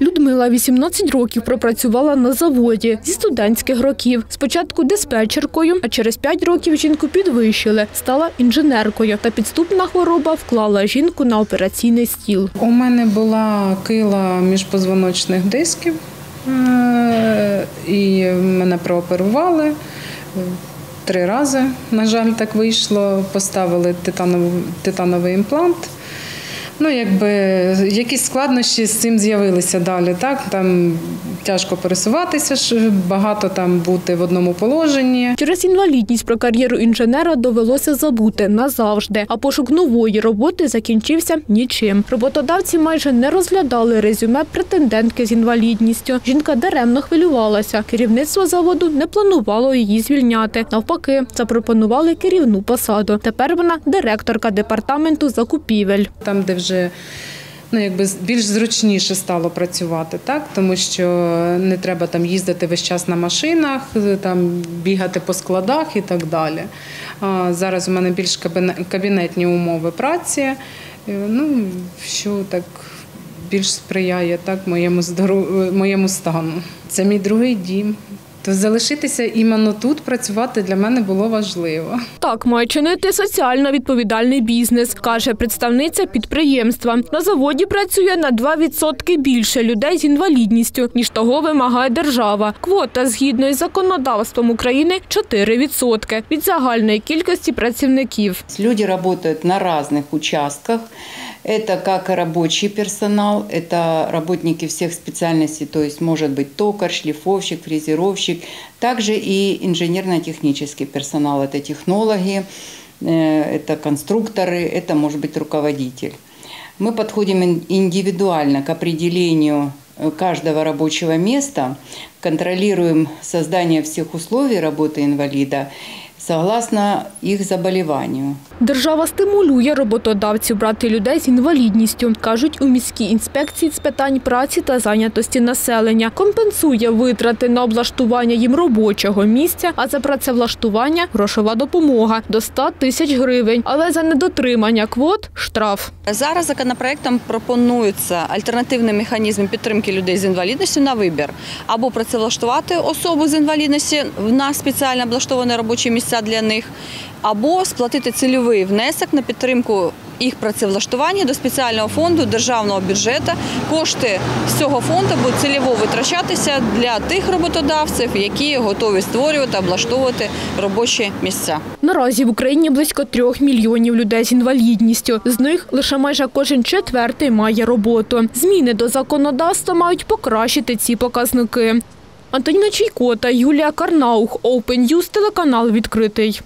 Людмила 18 років пропрацювала на заводі зі студентських років. Спочатку диспетчеркою, а через 5 років жінку підвищили, стала інженеркою. Та підступна хвороба вклала жінку на операційний стіл. У мене була кила міжпозвоночних дисків, і мене прооперували 3 рази. На жаль, так вийшло. Поставили титановий імплант. Ну, якби якісь складнощі з цим з'явилися далі, так? Там тяжко пересуватися, багато там бути в одному положенні. Через інвалідність про кар'єру інженера довелося забути назавжди, а пошук нової роботи закінчився нічим. Роботодавці майже не розглядали резюме претендентки з інвалідністю. Жінка даремно хвилювалася. Керівництво заводу не планувало її звільняти. Навпаки, запропонували керівну посаду. Тепер вона директорка департаменту закупівель. Там, де вже більш зручніше стало працювати, так? Тому що не треба там їздити весь час на машинах, там бігати по складах і так далі. А зараз у мене більш кабінетні умови праці, ну, що так більш сприяє так, моєму стану. Це мій другий дім. То залишитися іменно тут працювати для мене було важливо. Так має чинити соціально відповідальний бізнес, каже представниця підприємства. На заводі працює на 2% більше людей з інвалідністю, ніж того вимагає держава. Квота згідно із законодавством України 4% від загальної кількості працівників. Люди працюють на різних участках. Это как рабочий персонал, это работники всех специальностей, то есть может быть токарь, шлифовщик, фрезеровщик, также и инженерно-технический персонал, это технологи, это конструкторы, это может быть руководитель. Мы подходим индивидуально к определению каждого рабочего места, контролируем создание всех условий работы инвалида, согласно їх заболіванню. Держава стимулює роботодавців брати людей з інвалідністю, кажуть у міській інспекції з питань праці та зайнятості населення. Компенсує витрати на облаштування їм робочого місця, а за працевлаштування – грошова допомога до 100 000 гривень. Але за недотримання квот – штраф. Зараз законопроектом пропонується альтернативний механізм підтримки людей з інвалідністю на вибір. Або працевлаштувати особу з інвалідністю на спеціально облаштоване робоче місце для них, або сплатити цільовий внесок на підтримку їх працевлаштування до спеціального фонду державного бюджету. Кошти з цього фонду будуть цільово витрачатися для тих роботодавців, які готові створювати, облаштовувати робочі місця. Наразі в Україні близько 3 мільйонів людей з інвалідністю. З них лише майже кожен 4-й має роботу. Зміни до законодавства мають покращити ці показники. Антоніна Чайко та Юлія Карнаух, Open News, телеканал «Відкритий».